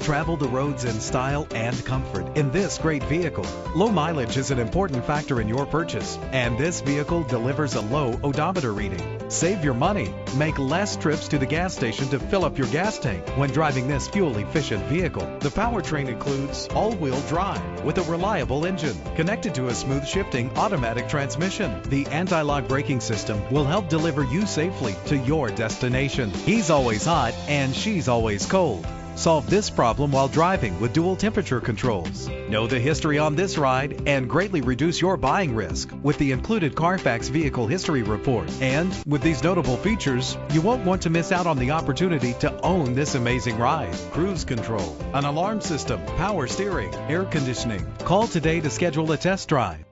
Travel the roads in style and comfort in this great vehicle. Low mileage is an important factor in your purchase, and this vehicle delivers a low odometer reading. Save your money. Make less trips to the gas station to fill up your gas tank when driving this fuel-efficient vehicle. The powertrain includes all-wheel drive with a reliable engine connected to a smooth shifting automatic transmission. The anti-lock braking system will help deliver you safely to your destination. He's always hot and she's always cold. Solve this problem while driving with dual temperature controls. Know the history on this ride and greatly reduce your buying risk with the included Carfax Vehicle History Report. And with these notable features, you won't want to miss out on the opportunity to own this amazing ride. Cruise control, an alarm system, power steering, air conditioning. Call today to schedule a test drive.